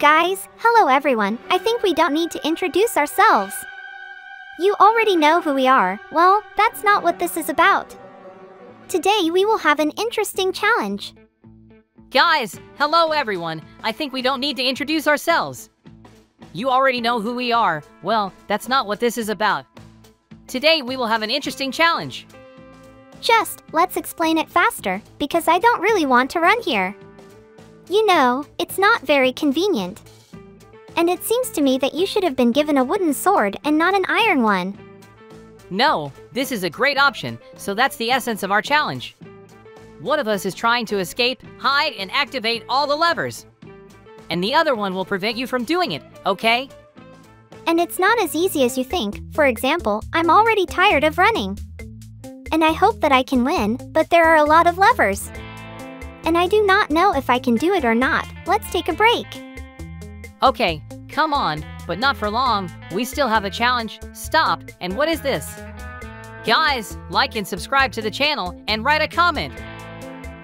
Guys, hello everyone. I think we don't need to introduce ourselves. You already know who we are. Well, that's not what this is about. Today we will have an interesting challenge. Guys, hello everyone. I think we don't need to introduce ourselves. You already know who we are. Well, that's not what this is about. Today we will have an interesting challenge. Just, let's explain it faster, because I don't really want to run here. You know, it's not very convenient. And it seems to me that you should have been given a wooden sword and not an iron one. No, this is a great option, so that's the essence of our challenge. One of us is trying to escape, hide, and activate all the levers. And the other one will prevent you from doing it, okay? And it's not as easy as you think. For example, I'm already tired of running. And I hope that I can win, but there are a lot of levers. And I do not know if I can do it or not. Let's take a break. Okay, come on, but not for long. We still have a challenge. Stop, and what is this? Guys, like and subscribe to the channel and write a comment.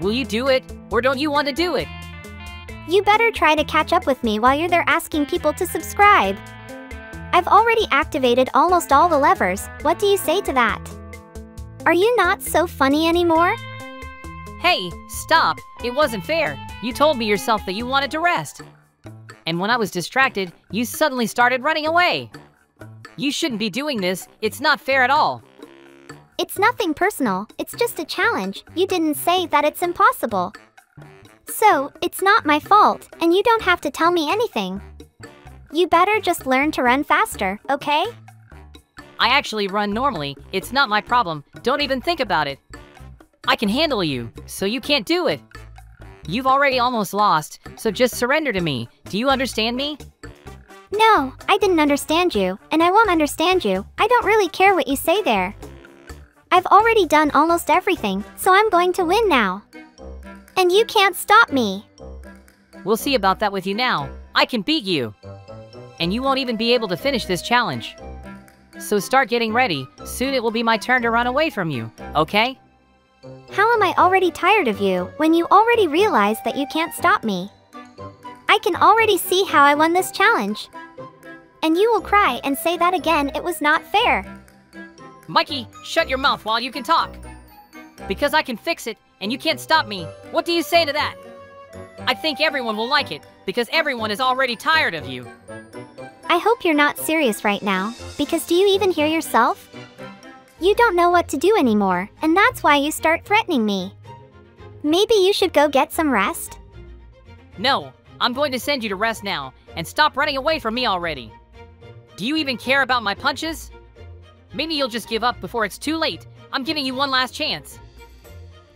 Will you do it, or don't you want to do it? You better try to catch up with me while you're there asking people to subscribe. I've already activated almost all the levers. What do you say to that? Are you not so funny anymore? Hey, stop, it wasn't fair. You told me yourself that you wanted to rest. And when I was distracted, you suddenly started running away. You shouldn't be doing this, it's not fair at all. It's nothing personal, it's just a challenge. You didn't say that it's impossible. So, it's not my fault, and you don't have to tell me anything. You better just learn to run faster, okay? I actually run normally, it's not my problem, don't even think about it. I can handle you, so you can't do it. You've already almost lost, so just surrender to me. Do you understand me? No, I didn't understand you, and I won't understand you. I don't really care what you say there. I've already done almost everything, so I'm going to win now. And you can't stop me. We'll see about that with you now. I can beat you. And you won't even be able to finish this challenge. So start getting ready. Soon it will be my turn to run away from you, okay? How am I already tired of you when you already realize that you can't stop me? I can already see how I won this challenge. And you will cry and say that again, it was not fair. Mikey, shut your mouth while you can talk. Because I can fix it and you can't stop me. What do you say to that? I think everyone will like it because everyone is already tired of you. I hope you're not serious right now, because do you even hear yourself? You don't know what to do anymore, and that's why you start threatening me. Maybe you should go get some rest? No, I'm going to send you to rest now, and stop running away from me already. Do you even care about my punches? Maybe you'll just give up before it's too late. I'm giving you one last chance.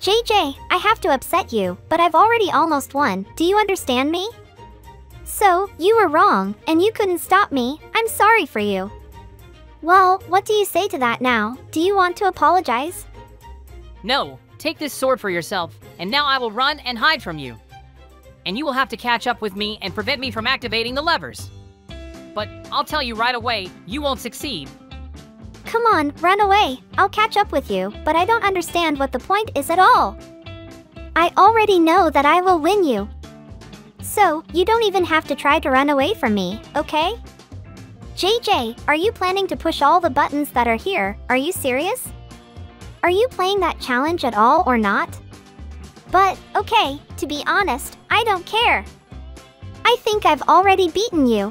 JJ, I have to upset you, but I've already almost won. Do you understand me? So, you were wrong, and you couldn't stop me. I'm sorry for you. Well, what do you say to that now? Do you want to apologize? No, take this sword for yourself, and now I will run and hide from you. And you will have to catch up with me and prevent me from activating the levers. But I'll tell you right away, you won't succeed. Come on, run away. I'll catch up with you, but I don't understand what the point is at all. I already know that I will win you. So, you don't even have to try to run away from me, okay? JJ, are you planning to push all the buttons that are here? Are you serious? Are you playing that challenge at all or not? But, okay, to be honest, I don't care. I think I've already beaten you.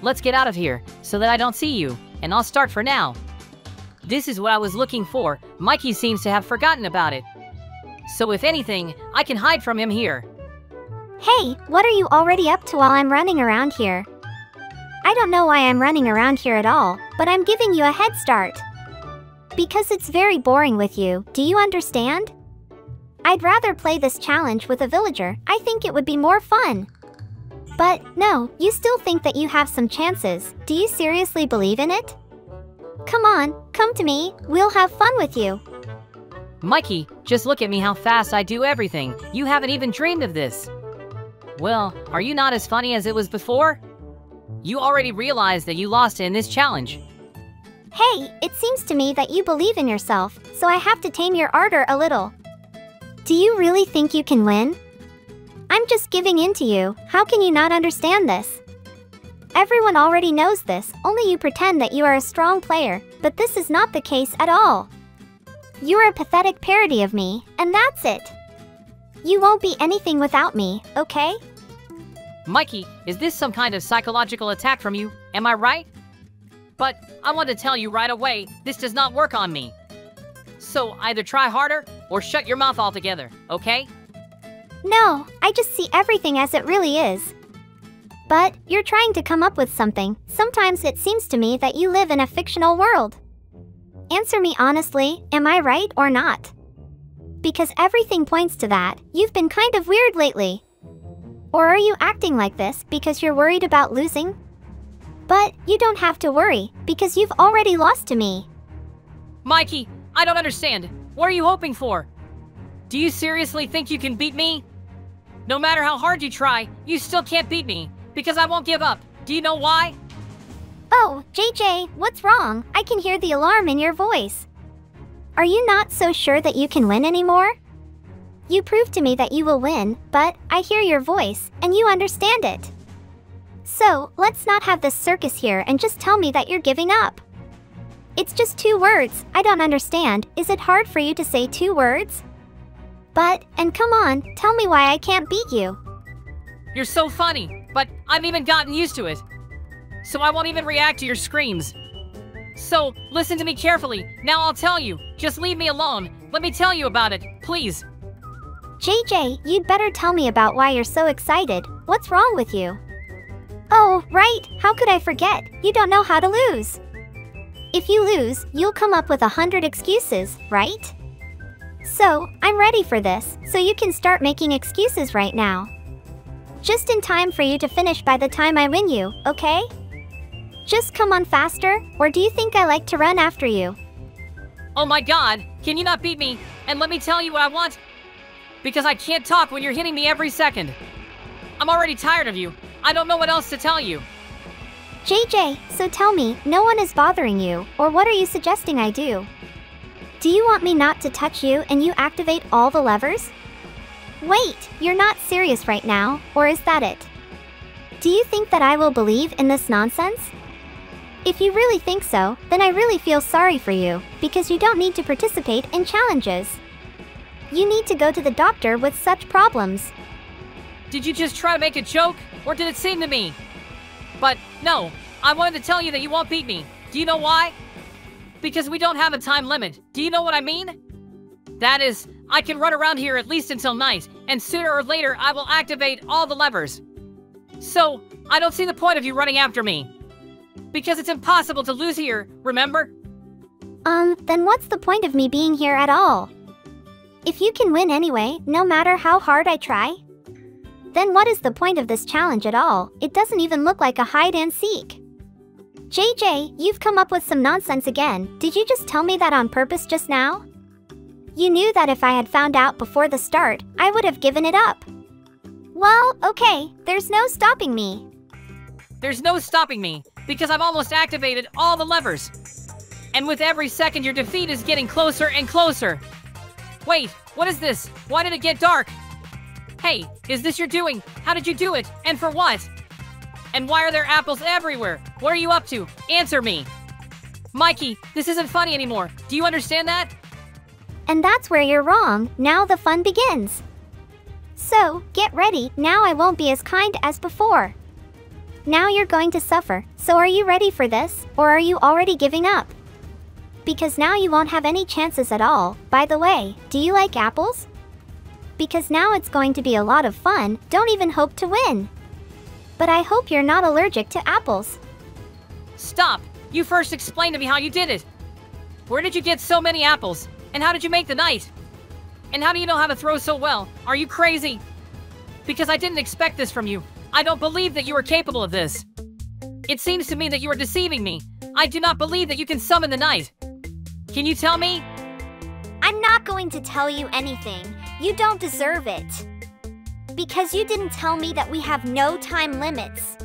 Let's get out of here, so that I don't see you, and I'll start for now. This is what I was looking for. Mikey seems to have forgotten about it. So if anything, I can hide from him here. Hey, what are you already up to while I'm running around here? I don't know why I'm running around here at all, but I'm giving you a head start. Because it's very boring with you, do you understand? I'd rather play this challenge with a villager, I think it would be more fun. But, no, you still think that you have some chances, do you seriously believe in it? Come on, come to me, we'll have fun with you. Mikey, just look at me how fast I do everything, you haven't even dreamed of this. Well, are you not as funny as it was before? You already realize that you lost in this challenge. Hey, it seems to me that you believe in yourself, so I have to tame your ardor a little. Do you really think you can win? I I'm just giving in to you. How can you not understand this? Everyone already knows this, only you pretend that you are a strong player, but this is not the case at all. You are a pathetic parody of me, and that's it. You won't be anything without me, okay? Mikey, is this some kind of psychological attack from you? Am I right? But I want to tell you right away, this does not work on me. So either try harder or shut your mouth altogether, okay? No, I just see everything as it really is. But you're trying to come up with something. Sometimes it seems to me that you live in a fictional world. Answer me honestly, am I right or not? Because everything points to that. You've been kind of weird lately. Or are you acting like this because you're worried about losing? But you don't have to worry, because you've already lost to me. Mikey, I don't understand. What are you hoping for? Do you seriously think you can beat me? No matter how hard you try, you still can't beat me, because I won't give up. Do you know why? Oh, JJ, what's wrong? I can hear the alarm in your voice. Are you not so sure that you can win anymore? You proved to me that you will win, but I hear your voice, and you understand it. So, let's not have this circus here and just tell me that you're giving up. It's just two words. I don't understand. Is it hard for you to say two words? But, and come on, tell me why I can't beat you. You're so funny, but I've even gotten used to it. So I won't even react to your screams. So, listen to me carefully. Now I'll tell you. Just leave me alone. Let me tell you about it, please. JJ, you'd better tell me about why you're so excited. What's wrong with you? Oh, right. How could I forget? You don't know how to lose. If you lose, you'll come up with 100 excuses, right? So, I'm ready for this, so you can start making excuses right now. Just in time for you to finish by the time I win you, okay? Just come on faster, or do you think I like to run after you? Oh my God, can you not beat me? And let me tell you what I want. Because I can't talk when you're hitting me every second. I'm already tired of you. I don't know what else to tell you. JJ, so tell me, no one is bothering you, or what are you suggesting I do? Do you want me not to touch you and you activate all the levers? Wait, you're not serious right now, or is that it? Do you think that I will believe in this nonsense? If you really think so, then I really feel sorry for you, because you don't need to participate in challenges. You need to go to the doctor with such problems. Did you just try to make a joke, or did it seem to me? But no, I wanted to tell you that you won't beat me. Do you know why? Because we don't have a time limit. Do you know what I mean? That is, I can run around here at least until night, and sooner or later I will activate all the levers. So, I don't see the point of you running after me. Because it's impossible to lose here, remember? Then what's the point of me being here at all? If you can win anyway, no matter how hard I try, then what is the point of this challenge at all? It doesn't even look like a hide and seek. JJ, you've come up with some nonsense again. Did you just tell me that on purpose just now? You knew that if I had found out before the start, I would have given it up. Well, okay, there's no stopping me. There's no stopping me, because I've almost activated all the levers. And with every second, your defeat is getting closer and closer. Wait, what is this? Why did it get dark? Hey, is this your doing? How did you do it? And for what? And why are there apples everywhere? What are you up to? Answer me. Mikey, this isn't funny anymore. Do you understand that? And that's where you're wrong. Now the fun begins. So, get ready. Now I won't be as kind as before. Now you're going to suffer. So are you ready for this? Or are you already giving up? Because now you won't have any chances at all. By the way, do you like apples? Because now it's going to be a lot of fun. Don't even hope to win. But I hope you're not allergic to apples. Stop! You first explain to me how you did it. Where did you get so many apples? And how did you make the night? And how do you know how to throw so well? Are you crazy? Because I didn't expect this from you. I don't believe that you are capable of this. It seems to me that you are deceiving me. I do not believe that you can summon the night. Can you tell me? I'm not going to tell you anything. You don't deserve it. Because you didn't tell me that we have no time limits.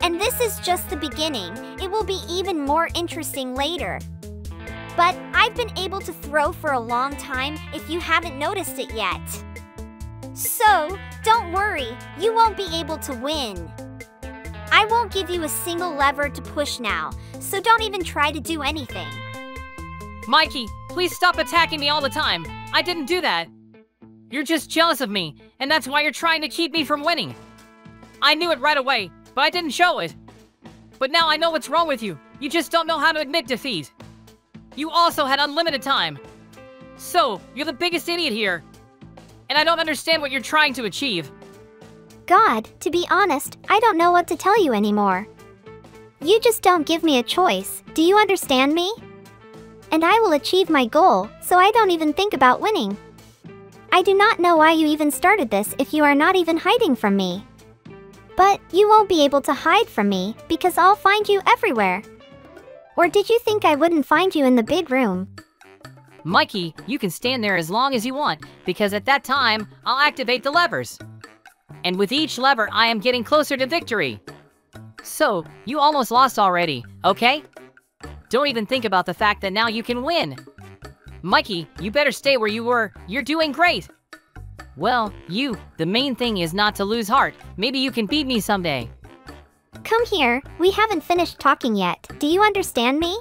And this is just the beginning. It will be even more interesting later. But I've been able to throw for a long time if you haven't noticed it yet. So, don't worry, you won't be able to win. I won't give you a single lever to push now, so don't even try to do anything. Mikey, please stop attacking me all the time. I didn't do that. You're just jealous of me, and that's why you're trying to keep me from winning. I knew it right away, but I didn't show it. But now I know what's wrong with you. You just don't know how to admit defeat. You also had unlimited time. So, you're the biggest idiot here. And I don't understand what you're trying to achieve. God, to be honest, I don't know what to tell you anymore. You just don't give me a choice, do you understand me? And I will achieve my goal, so I don't even think about winning. I do not know why you even started this if you are not even hiding from me. But you won't be able to hide from me, because I'll find you everywhere. Or did you think I wouldn't find you in the big room? Mikey, you can stand there as long as you want, because at that time, I'll activate the levers. And with each lever, I am getting closer to victory. So, you almost lost already, okay? Don't even think about the fact that now you can win. Mikey, you better stay where you were. You're doing great. Well, the main thing is not to lose heart. Maybe you can beat me someday. Come here, we haven't finished talking yet. Do you understand me?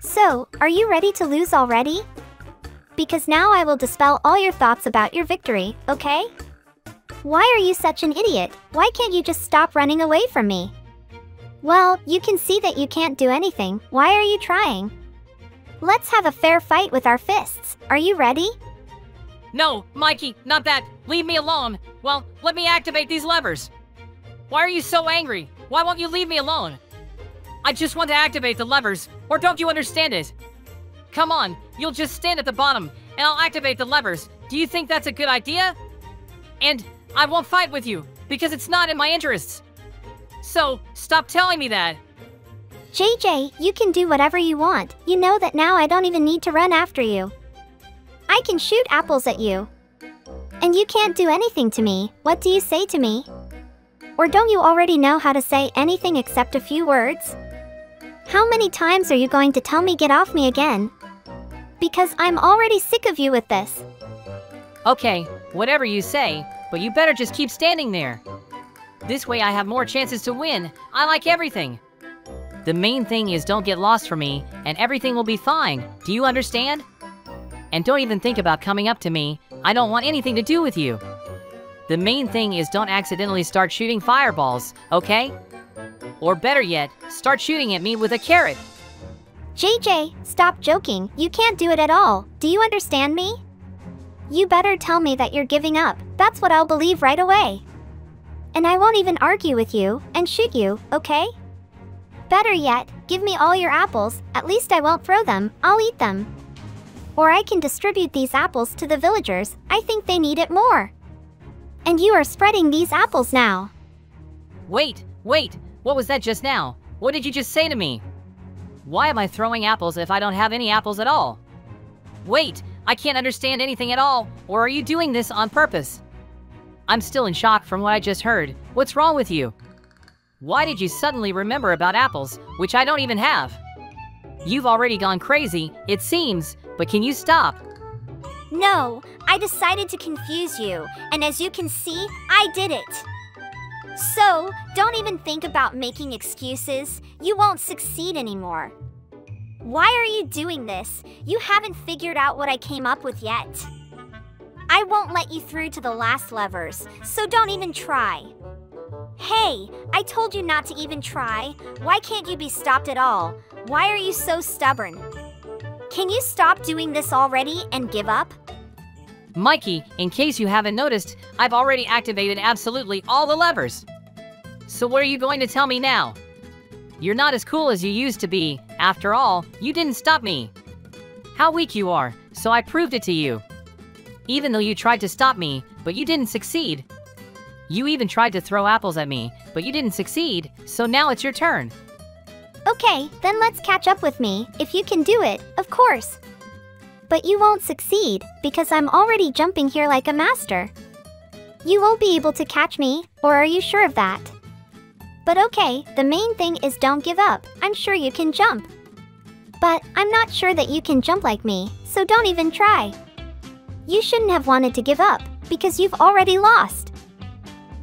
So, are you ready to lose already? Because now I will dispel all your thoughts about your victory, okay? Why are you such an idiot? Why can't you just stop running away from me? Well, you can see that you can't do anything. Why are you trying? Let's have a fair fight with our fists. Are you ready? No, Mikey, not that. Leave me alone. Well, let me activate these levers. Why are you so angry? Why won't you leave me alone? I just want to activate the levers, or don't you understand it? Come on, you'll just stand at the bottom, and I'll activate the levers. Do you think that's a good idea? And I won't fight with you, because it's not in my interests. So, stop telling me that. JJ, you can do whatever you want. You know that now I don't even need to run after you. I can shoot apples at you. And you can't do anything to me. What do you say to me? Or don't you already know how to say anything except a few words? How many times are you going to tell me get off me again? Because I'm already sick of you with this. Okay, whatever you say, but you better just keep standing there. This way I have more chances to win. I like everything. The main thing is don't get lost from me, and everything will be fine. Do you understand? And don't even think about coming up to me. I don't want anything to do with you. The main thing is don't accidentally start shooting fireballs, okay? Or better yet, start shooting at me with a carrot. JJ, stop joking. You can't do it at all. Do you understand me? You better tell me that you're giving up. That's what I'll believe right away. And I won't even argue with you and shoot you, okay? Better yet, give me all your apples. At least I won't throw them, I'll eat them. Or I can distribute these apples to the villagers. I think they need it more. And you are spreading these apples now. Wait, what was that just now? What did you just say to me? Why am I throwing apples if I don't have any apples at all? Wait, I can't understand anything at all, or are you doing this on purpose? I'm still in shock from what I just heard. What's wrong with you? Why did you suddenly remember about apples, which I don't even have? You've already gone crazy, it seems, but can you stop? No, I decided to confuse you, and as you can see, I did it. So, don't even think about making excuses. You won't succeed anymore. Why are you doing this? You haven't figured out what I came up with yet. I won't let you through to the last levers, so don't even try. Hey, I told you not to even try. Why can't you be stopped at all? Why are you so stubborn? Can you stop doing this already and give up? Mikey, in case you haven't noticed, I've already activated absolutely all the levers. So what are you going to tell me now? You're not as cool as you used to be. After all, you didn't stop me. How weak you are, so I proved it to you. Even though you tried to stop me, but you didn't succeed. You even tried to throw apples at me, but you didn't succeed, so now it's your turn. Okay, then let's catch up with me, if you can do it, of course. But you won't succeed, because I'm already jumping here like a master. You won't be able to catch me, or are you sure of that? But okay, the main thing is don't give up, I'm sure you can jump. But I'm not sure that you can jump like me, so don't even try. You shouldn't have wanted to give up. because you've already lost.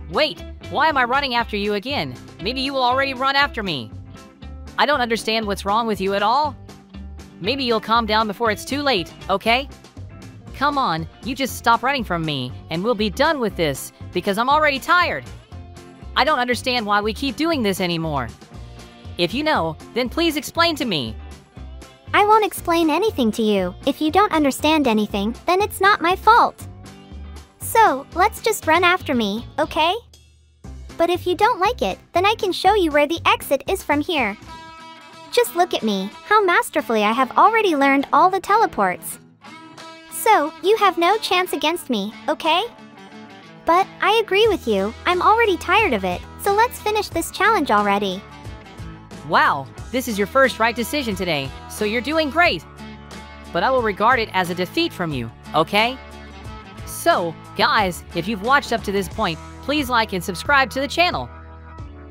Wait, why am I running after you again? Maybe you will already run after me. I don't understand what's wrong with you at all. Maybe you'll calm down before it's too late, okay? Come on, you just stop running from me, and we'll be done with this, because I'm already tired. I don't understand why we keep doing this anymore. If you know, then please explain to me. I won't explain anything to you. If you don't understand anything, then it's not my fault. So, let's just run after me, okay? But if you don't like it, then I can show you where the exit is from here. Just look at me, how masterfully I have already learned all the teleports. So, you have no chance against me, okay? But, I agree with you, I'm already tired of it, so let's finish this challenge already. Wow, this is your first right decision today, so you're doing great. But I will regard it as a defeat from you, okay? So, guys, if you've watched up to this point, please like and subscribe to the channel.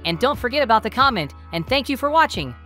And don't forget about the comment, and thank you for watching.